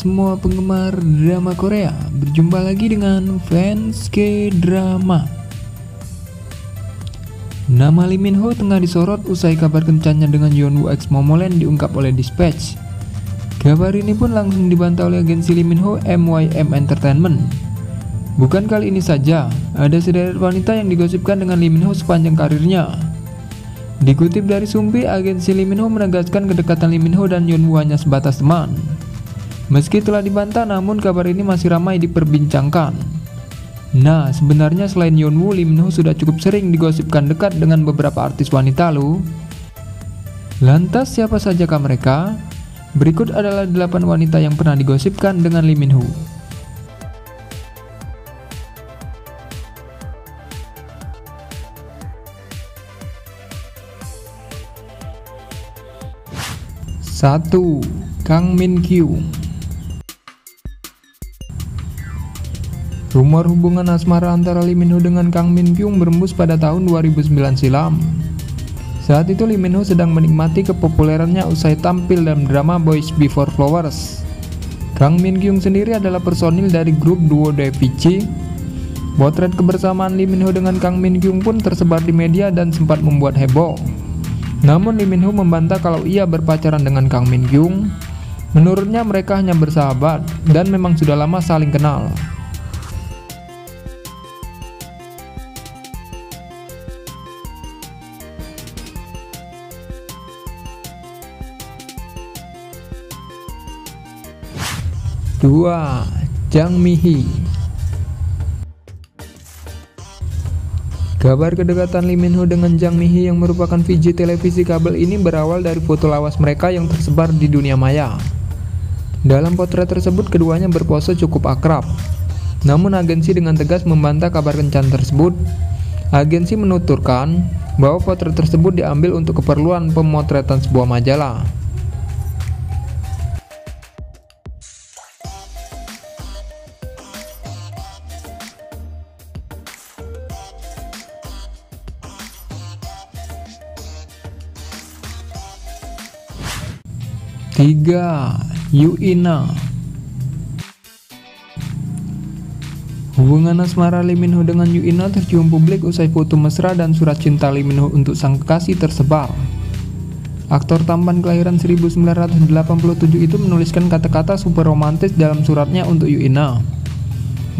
semua penggemar drama Korea, berjumpa lagi dengan fans K-drama. Nama Lee Minho tengah disorot usai kabar kencannya dengan Yeonwoo ex Momoland diungkap oleh Dispatch. Kabar ini pun langsung dibantah oleh agensi Lee Minho MYM Entertainment. Bukan kali ini saja, ada sederet wanita yang digosipkan dengan Lee Minho sepanjang karirnya. Dikutip dari Soompi, agensi Lee Minho menegaskan kedekatan Lee Minho dan Yeonwoo hanya sebatas teman. Meski telah dibantah, namun kabar ini masih ramai diperbincangkan. Nah, sebenarnya selain Yeonwoo, Lee Minho sudah cukup sering digosipkan dekat dengan beberapa artis wanita loh. Lantas siapa sajakah mereka? Berikut adalah 8 wanita yang pernah digosipkan dengan Lee Minho. Satu, Kang Min Kyung. Rumor hubungan asmara antara Lee Minho dengan Kang Min Kyung berembus pada tahun 2009 silam. Saat itu Lee Minho sedang menikmati kepopulerannya usai tampil dalam drama Boys Before Flowers. Kang Min Kyung sendiri adalah personil dari grup Duo DPC. Potret kebersamaan Lee Minho dengan Kang Min Kyung pun tersebar di media dan sempat membuat heboh. Namun Lee Minho membantah kalau ia berpacaran dengan Kang Min Kyung. Menurutnya mereka hanya bersahabat dan memang sudah lama saling kenal. Dua, Jang Mi Hee. Kabar kedekatan Lee Minho dengan Jang Mi Hee yang merupakan VJ televisi kabel ini berawal dari foto lawas mereka yang tersebar di dunia maya. Dalam potret tersebut keduanya berpose cukup akrab. Namun agensi dengan tegas membantah kabar kencan tersebut. Agensi menuturkan bahwa potret tersebut diambil untuk keperluan pemotretan sebuah majalah. 3. Yu Ina. Hubungan asmara Lee Minho dengan Yu Ina tercium publik usai foto mesra dan surat cinta Lee Minho untuk sang kekasih tersebar. Aktor tampan kelahiran 1987 itu menuliskan kata-kata super romantis dalam suratnya untuk Yu Ina.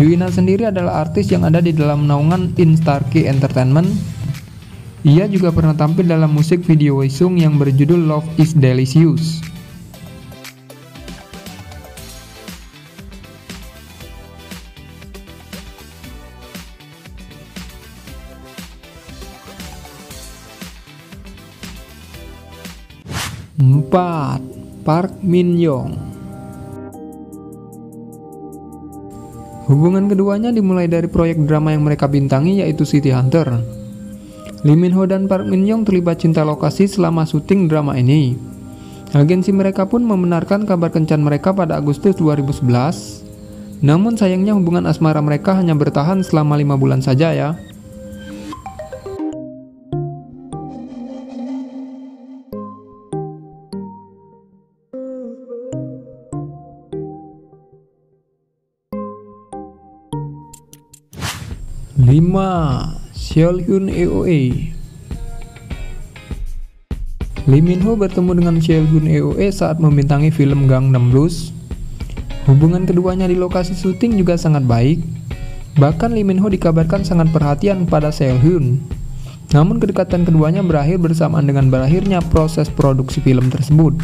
Yu Ina sendiri adalah artis yang ada di dalam naungan Instarki Entertainment. Ia juga pernah tampil dalam musik video Wei Sung yang berjudul Love is Delicious. 4. Park Min Young. Hubungan keduanya dimulai dari proyek drama yang mereka bintangi, yaitu City Hunter. Lee Minho dan Park Min Young terlibat cinta lokasi selama syuting drama ini. Agensi mereka pun membenarkan kabar kencan mereka pada Agustus 2011. Namun sayangnya hubungan asmara mereka hanya bertahan selama 5 bulan saja ya. 5. Seolhyun EOE. Lee Minho bertemu dengan Seolhyun EOE saat membintangi film Gangnam Blues. Hubungan keduanya di lokasi syuting juga sangat baik. Bahkan Lee Minho dikabarkan sangat perhatian pada Seolhyun. Namun kedekatan keduanya berakhir bersamaan dengan berakhirnya proses produksi film tersebut.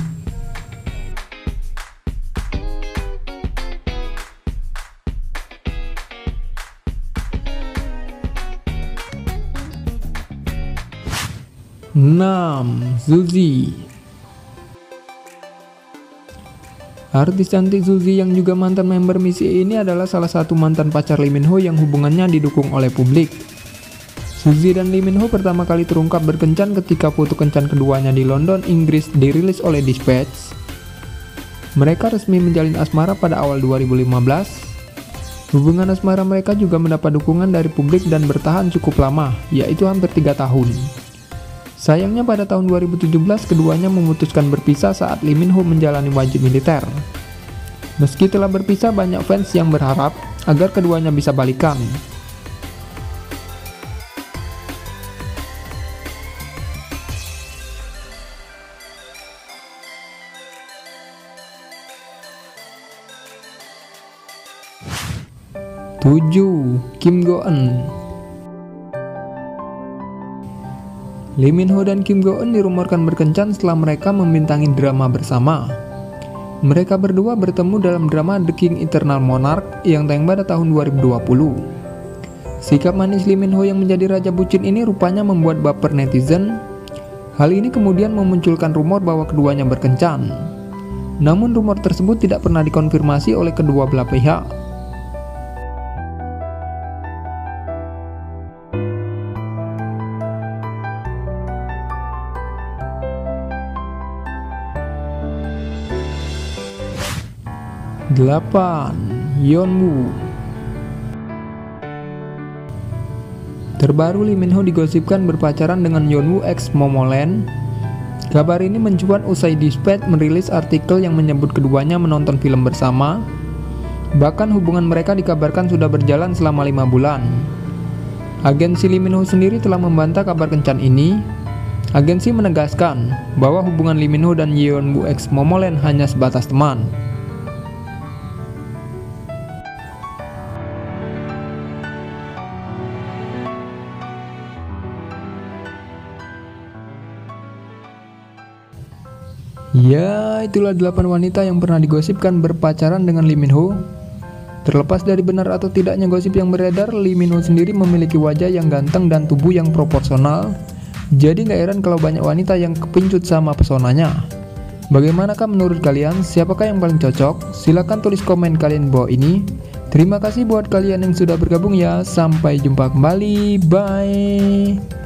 6. Suzy. Artis cantik Suzy yang juga mantan member Misi ini adalah salah satu mantan pacar Lee Minho yang hubungannya didukung oleh publik. Suzy dan Lee Minho pertama kali terungkap berkencan ketika foto kencan keduanya di London, Inggris dirilis oleh Dispatch. Mereka resmi menjalin asmara pada awal 2015. Hubungan asmara mereka juga mendapat dukungan dari publik dan bertahan cukup lama, yaitu hampir 3 tahun. Sayangnya pada tahun 2017 keduanya memutuskan berpisah saat Lee Minho menjalani wajib militer. Meski telah berpisah, banyak fans yang berharap agar keduanya bisa balikan. Kim Go Eun. Lee Minho dan Kim Go Eun dirumorkan berkencan setelah mereka membintangi drama bersama. Mereka berdua bertemu dalam drama The King Eternal Monarch yang tayang pada tahun 2020. Sikap manis Lee Minho yang menjadi raja bucin ini rupanya membuat baper netizen. Hal ini kemudian memunculkan rumor bahwa keduanya berkencan. Namun rumor tersebut tidak pernah dikonfirmasi oleh kedua belah pihak. Yeonwoo. Terbaru, Lee Minho digosipkan berpacaran dengan Yeonwoo ex Momoland. Kabar ini mencuat usai Dispatch merilis artikel yang menyebut keduanya menonton film bersama. Bahkan hubungan mereka dikabarkan sudah berjalan selama 5 bulan. Agensi Lee Minho sendiri telah membantah kabar kencan ini. Agensi menegaskan bahwa hubungan Lee Minho dan Yeonwoo ex Momoland hanya sebatas teman. Ya, itulah 8 wanita yang pernah digosipkan berpacaran dengan Lee Minho. Terlepas dari benar atau tidaknya gosip yang beredar, Lee Minho sendiri memiliki wajah yang ganteng dan tubuh yang proporsional. Jadi nggak heran kalau banyak wanita yang kepincut sama pesonanya. Bagaimanakah menurut kalian? Siapakah yang paling cocok? Silahkan tulis komen kalian bawah ini. Terima kasih buat kalian yang sudah bergabung ya. Sampai jumpa kembali. Bye.